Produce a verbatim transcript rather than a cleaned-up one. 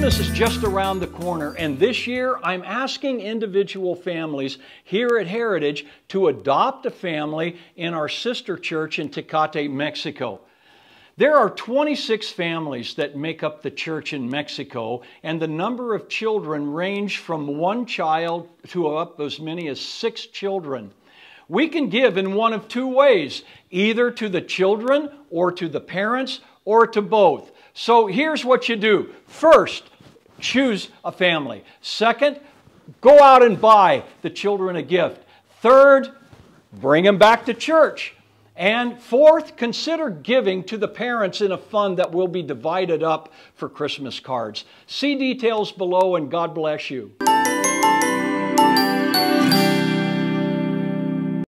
Christmas is just around the corner, and this year I'm asking individual families here at Heritage to adopt a family in our sister church in Tecate, Mexico. There are twenty-six families that make up the church in Mexico, and the number of children range from one child to up as many as six children. We can give in one of two ways, either to the children or to the parents or to both. So here's what you do. First, choose a family. Second, go out and buy the children a gift. Third, bring them back to church. And fourth, consider giving to the parents in a fund that will be divided up for Christmas cards. See details below, and God bless you.